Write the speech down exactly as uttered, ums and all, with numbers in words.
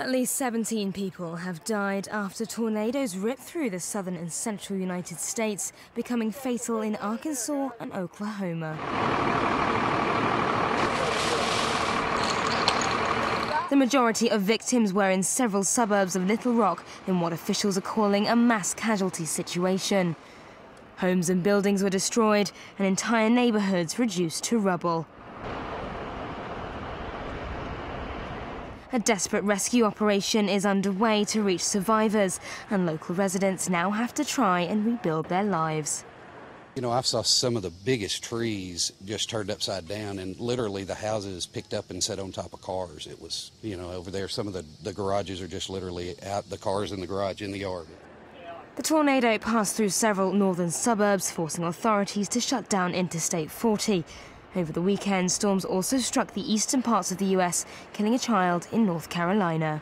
At least seventeen people have died after tornadoes ripped through the southern and central United States, becoming fatal in Arkansas and Oklahoma. The majority of victims were in several suburbs of Little Rock in what officials are calling a mass casualty situation. Homes and buildings were destroyed and entire neighborhoods reduced to rubble. A desperate rescue operation is underway to reach survivors, and local residents now have to try and rebuild their lives. You know, I saw some of the biggest trees just turned upside down, and literally the houses picked up and set on top of cars. It was, you know, over there, some of the, the garages are just literally out, the cars in the garage, in the yard. The tornado passed through several northern suburbs, forcing authorities to shut down Interstate forty. Over the weekend, storms also struck the eastern parts of the U S, killing a child in North Carolina.